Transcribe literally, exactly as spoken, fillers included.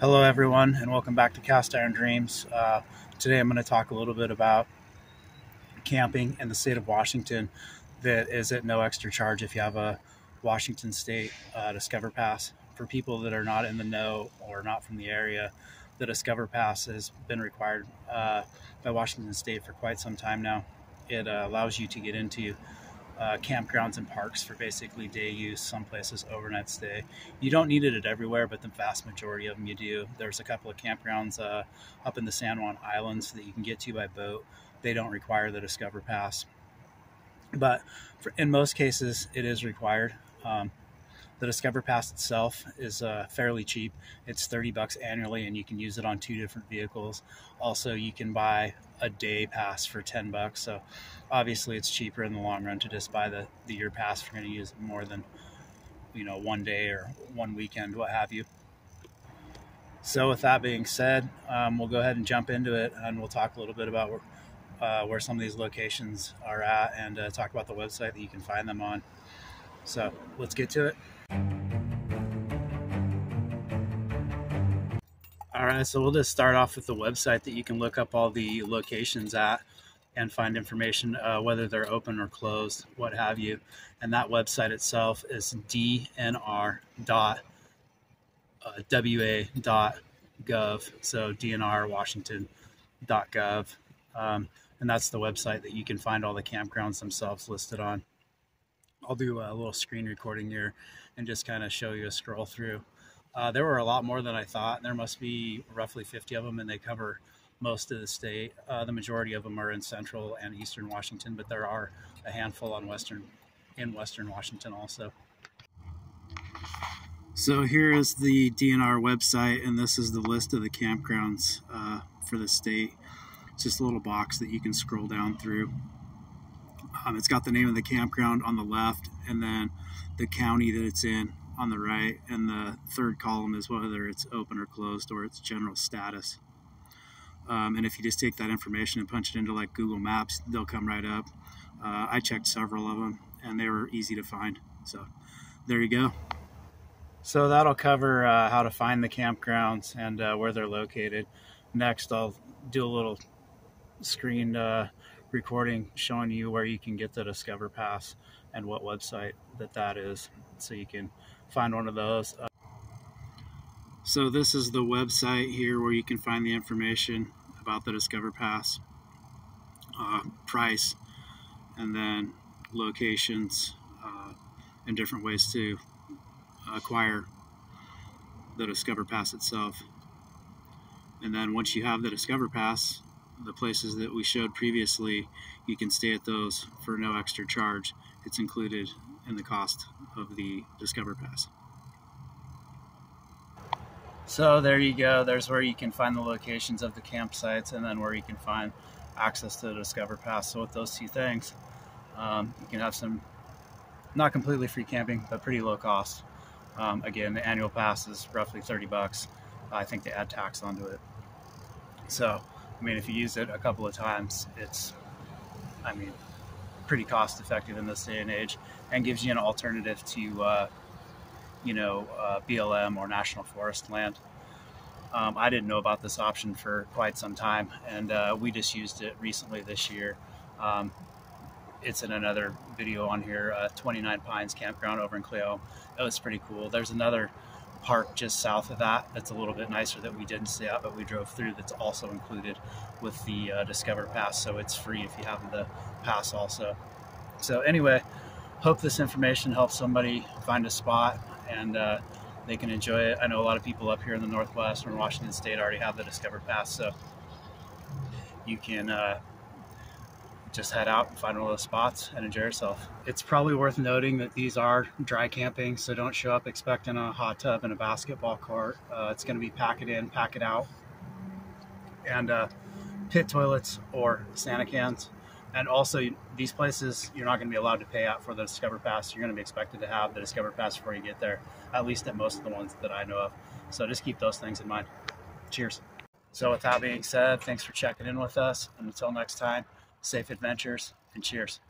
Hello everyone, and welcome back to Cast Iron Dreams. Uh, today I'm going to talk a little bit about camping in the state of Washington that is at no extra charge if you have a Washington State uh, Discover Pass. For people that are not in the know or not from the area, the Discover Pass has been required uh, by Washington State for quite some time now. It uh, allows you to get into Uh, campgrounds and parks for basically day use, some places overnight stay. You don't need it everywhere, but the vast majority of them you do. There's a couple of campgrounds uh, up in the San Juan Islands that you can get to by boat. They don't require the Discover Pass, but for, in most cases it is required. Um, the Discover Pass itself is uh, fairly cheap. It's thirty bucks annually, and you can use it on two different vehicles. Also, you can buy a day pass for ten bucks. So obviously it's cheaper in the long run to just buy the, the year pass if you're going to use it more than, you know, one day or one weekend, what have you. So with that being said, um, we'll go ahead and jump into it, and we'll talk a little bit about where, uh, where some of these locations are at, and uh, talk about the website that you can find them on. So let's get to it. All right, so we'll just start off with the website that you can look up all the locations at and find information, uh, whether they're open or closed, what have you. And that website itself is D N R dot W A dot gov, so D N R Washington dot gov, um, and that's the website that you can find all the campgrounds themselves listed on. I'll do a little screen recording here and just kind of show you a scroll through. Uh, there were a lot more than I thought. There must be roughly fifty of them, and they cover most of the state. Uh, the majority of them are in central and eastern Washington, but there are a handful on western, in western Washington also. So here is the D N R website, and this is the list of the campgrounds uh, for the state. It's just a little box that you can scroll down through. Um, it's got the name of the campground on the left, and then the county that it's in on the right, and the third column is whether it's open or closed or its general status. Um, and if you just take that information and punch it into like Google Maps, they'll come right up. Uh, I checked several of them, and they were easy to find. So there you go. So that'll cover uh, how to find the campgrounds and uh, where they're located. Next, I'll do a little screen uh, recording showing you where you can get the Discover Pass and what website that that is, so you can find one of those. Uh, so this is the website here where you can find the information about the Discover Pass, uh, price, and then locations, uh, and different ways to acquire the Discover Pass itself. And then once you have the Discover Pass, the places that we showed previously, you can stay at those for no extra charge. It's included in the cost of the Discover Pass. So there you go. There's where you can find the locations of the campsites, and then where you can find access to the Discover Pass. So with those two things, um, you can have some, not completely free camping, but pretty low cost. Um, again, the annual pass is roughly thirty bucks. I think they add tax onto it. So, I mean, if you use it a couple of times, it's, I mean, pretty cost effective in this day and age, and gives you an alternative to, uh, you know, uh, B L M or National Forest land. Um, I didn't know about this option for quite some time, and uh, we just used it recently this year. Um, it's in another video on here, uh, twenty-nine Pines Campground over in Cleo. It was pretty cool. There's another park just south of that that's a little bit nicer that we didn't stay at, but we drove through, that's also included with the uh, Discover Pass, so it's free if you have the pass also. So anyway, hope this information helps somebody find a spot, and uh, they can enjoy it. I know a lot of people up here in the Northwest or in Washington State already have the Discover Pass, so you can uh, just head out and find one of those spots and enjoy yourself. It's probably worth noting that these are dry camping, so don't show up expecting a hot tub and a basketball court. Uh, it's going to be pack it in, pack it out, and uh, pit toilets or Santa cans. And also, these places you're not going to be allowed to pay out for the Discover Pass. You're going to be expected to have the Discover Pass before you get there, at least at most of the ones that I know of. So just keep those things in mind. Cheers. So with that being said, thanks for checking in with us, and until next time, safe adventures, and cheers.